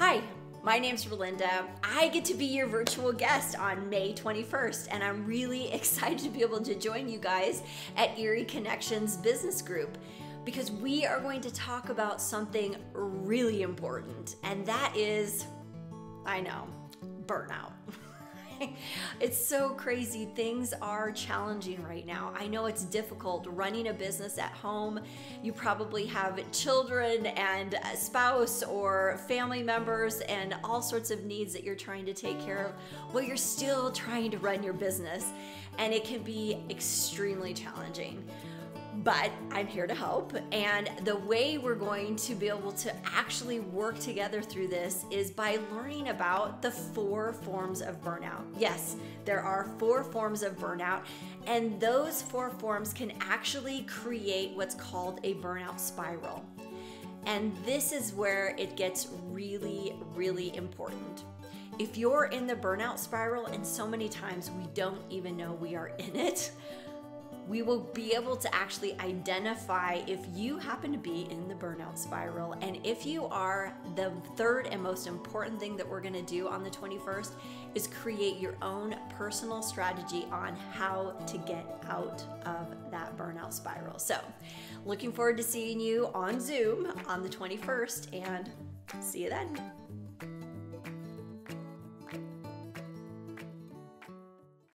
Hi, my name's Rolinda. I get to be your virtual guest on May 21st, and I'm really excited to be able to join you guys at Erie Connections Business Group, because we are going to talk about something really important, and that is, I know, burnout. It's so crazy. Things are challenging right now. I know it's difficult running a business at home. You probably have children and a spouse or family members and all sorts of needs that you're trying to take care of while you're still trying to run your business. And it can be extremely challenging. But I'm here to help, and the way we're going to be able to actually work together through this is by learning about the 4 forms of burnout. Yes, there are 4 forms of burnout, and those 4 forms can actually create what's called a burnout spiral. And this is where it gets really, really important. If you're in the burnout spiral, and so many times we don't even know we are in it, we will be able to actually identify if you happen to be in the burnout spiral. And if you are, the 3rd and most important thing that we're gonna do on the 21st is create your own personal strategy on how to get out of that burnout spiral. So, looking forward to seeing you on Zoom on the 21st, and see you then.